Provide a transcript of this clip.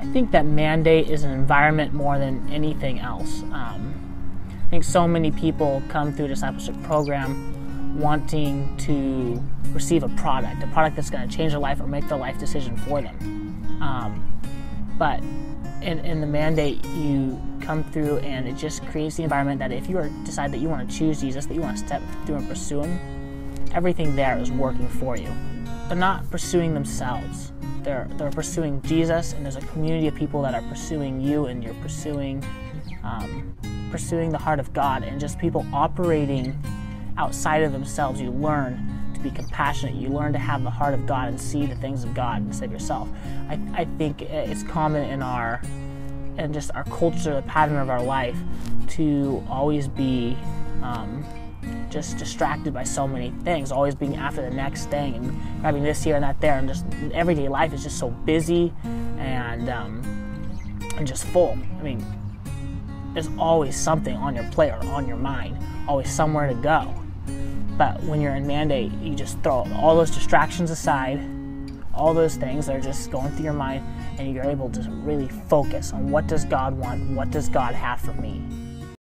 I think that mandate is an environment more than anything else. I think so many people come through a discipleship program wanting to receive a product that's going to change their life or make their life decision for them. But in the mandate, you come through and it just creates the environment that if you decide that you want to choose Jesus, that you want to step through and pursue Him, everything there is working for you. They're not pursuing themselves. They're pursuing Jesus, and there's a community of people that are pursuing you, and you're pursuing pursuing the heart of God, and just people operating outside of themselves. You learn to be compassionate. You learn to have the heart of God and see the things of God instead of yourself. I think it's common in just our culture, the pattern of our life, to always be just distracted by so many things, always being after the next thing and grabbing this here and that there, and just everyday life is just so busy and just full. I mean, there's always something on your plate or on your mind, always somewhere to go. But when you're in mandate, you just throw all those distractions aside, all those things that are just going through your mind, and you're able to really focus on what does God want, what does God have for me.